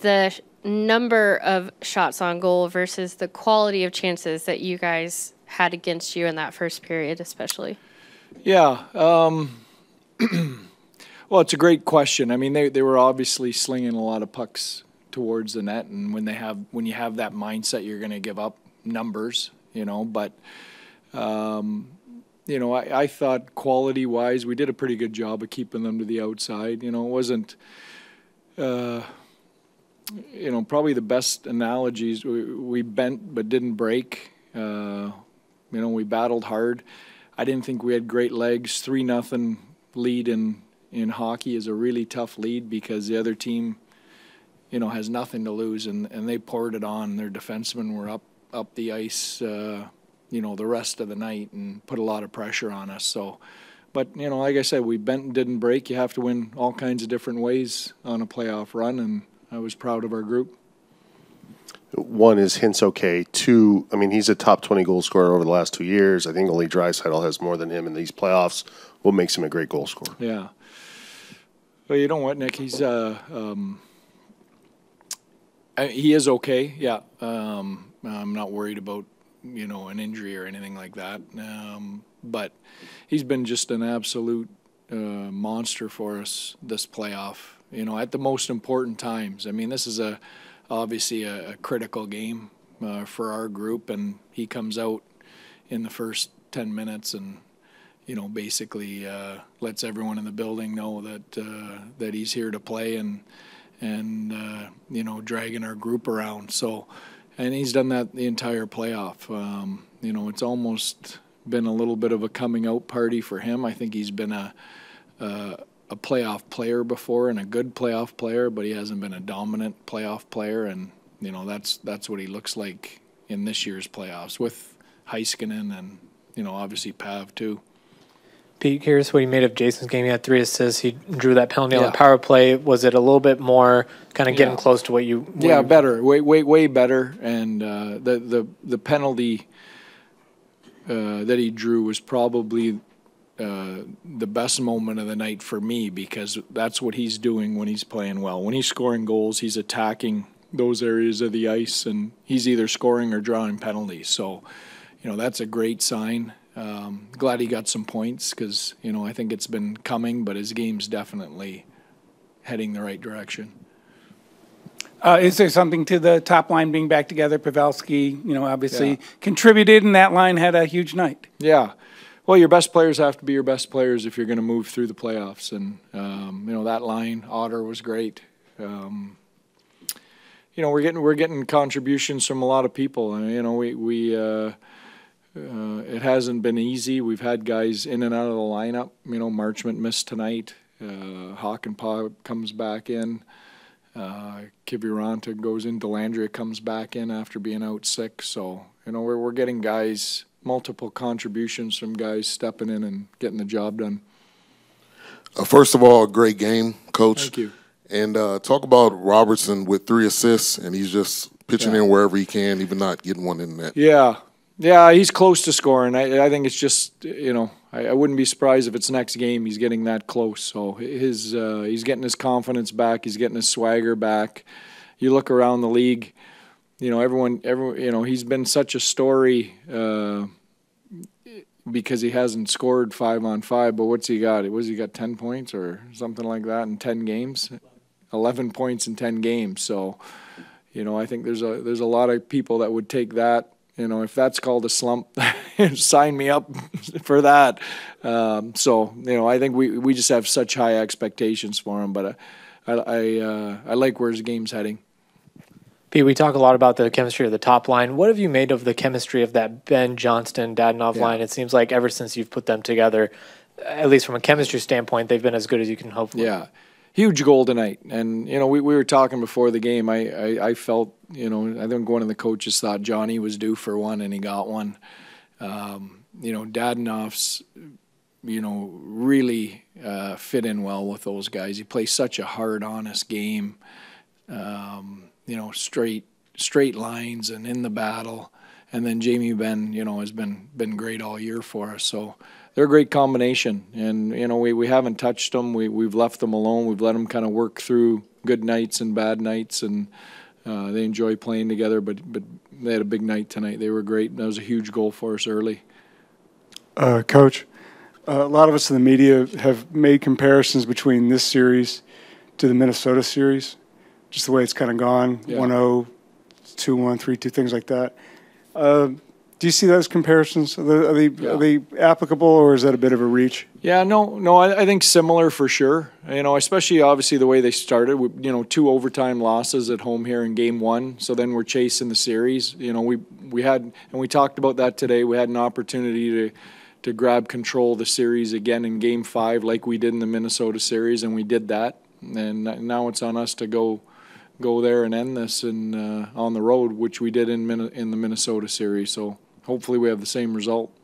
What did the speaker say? the number of shots on goal versus the quality of chances that you guys had against you in that first period, especially? Yeah. Well, it's a great question. I mean, they were obviously slinging a lot of pucks towards the net, and when you have that mindset, you're going to give up numbers, you know. But you know, I thought quality-wise, we did a pretty good job of keeping them to the outside. You know, it wasn't, you know, probably the best analogies. We bent but didn't break. You know, we battled hard. I didn't think we had great legs. 3-0 lead in hockey is a really tough lead because the other team, you know, has nothing to lose, and they poured it on. Their defensemen were up the ice, you know, the rest of the night and put a lot of pressure on us. So, but, you know, like I said, we bent and didn't break. You have to win all kinds of different ways on a playoff run, and I was proud of our group. One, is Hintz okay? Two, I mean, he's a top 20 goal scorer over the last 2 years. I think only Dreisaitl has more than him in these playoffs. What makes him a great goal scorer? Yeah. Well, you know what, Nick? He's he is okay. Yeah, I'm not worried about, you know, an injury or anything like that. But he's been just an absolute monster for us this playoff. You know, at the most important times. I mean, this is obviously a critical game for our group, and he comes out in the first 10 minutes and, you know, basically lets everyone in the building know that that he's here to play and you know, dragging our group around. So, and he's done that the entire playoff. You know, it's almost been a little bit of a coming out party for him. I think he's been a playoff player before, and a good playoff player, but he hasn't been a dominant playoff player, and you know, that's what he looks like in this year's playoffs with Heiskanen and, you know, obviously Pav too. Pete, curious what you made of Jason's game. He had 3 assists. He drew that penalty on the power play. Was it a little bit more kind of getting close to what you? Yeah, better, way better, and the penalty that he drew was probably the best moment of the night for me, because that's what he's doing when he's playing well. When he's scoring goals, he's attacking those areas of the ice, and he's either scoring or drawing penalties. So, you know, that's a great sign. Glad he got some points because, you know, I think it's been coming, but his game's definitely heading the right direction. Is there something to the top line being back together? Pavelski, you know, obviously contributed, and that line had a huge night. Yeah. Well, your best players have to be your best players if you're going to move through the playoffs. And, you know, that line, Otter, was great. You know, we're getting contributions from a lot of people. I mean, you know, it hasn't been easy. We've had guys in and out of the lineup. You know, Marchment missed tonight. Hakanpaa comes back in. Kiviranta goes in. Dellandrea comes back in after being out sick. So, you know, we're getting guys, multiple contributions from guys stepping in and getting the job done. First of all, great game, Coach. Thank you. And talk about Robertson with 3 assists, and he's just pitching in wherever he can, even not getting one in the net. Yeah. Yeah, he's close to scoring. I think it's just, you know, I wouldn't be surprised if it's next game he's getting that close. So his he's getting his confidence back. He's getting his swagger back. You look around the league, you know, everyone, you know, he's been such a story because he hasn't scored 5-on-5. But what's he got? Was he got 10 points or something like that in 10 games? 11 points in 10 games. So, you know, I think there's a lot of people that would take that. You know, if that's called a slump, sign me up for that. So, you know, I think we just have such high expectations for him. But I like where his game's heading. Pete, we talk a lot about the chemistry of the top line. What have you made of the chemistry of that Benn, Johnston, Dadenoff line? It seems like ever since you've put them together, at least from a chemistry standpoint, they've been as good as you can hope for. Yeah. Huge goal tonight, and you know we were talking before the game. I felt, you know, I think one of the coaches thought Johnny was due for one, and he got one. You know, Dadenoff's, you know, really fit in well with those guys. He plays such a hard, honest game. You know, straight lines and in the battle. And then Jamie Benn, you know, has been great all year for us. So they're a great combination. And, you know, we haven't touched them. We've left them alone. We've let them kind of work through good nights and bad nights. And they enjoy playing together, but they had a big night tonight. They were great, and that was a huge goal for us early. Coach, a lot of us in the media have made comparisons between this series to the Minnesota series, just the way it's kind of gone, 1-0, 2-1, 3-2, things like that. Do you see those comparisons? Are they applicable, or is that a bit of a reach? Yeah, no, I think similar for sure. You know, especially obviously the way they started. You know, 2 overtime losses at home here in Game 1. So then we're chasing the series. You know, we had, and we talked about that today. We had an opportunity to grab control of the series again in Game 5, like we did in the Minnesota series, and we did that. And now it's on us to go there and end this on the road, which we did in the Minnesota series. So hopefully we have the same result.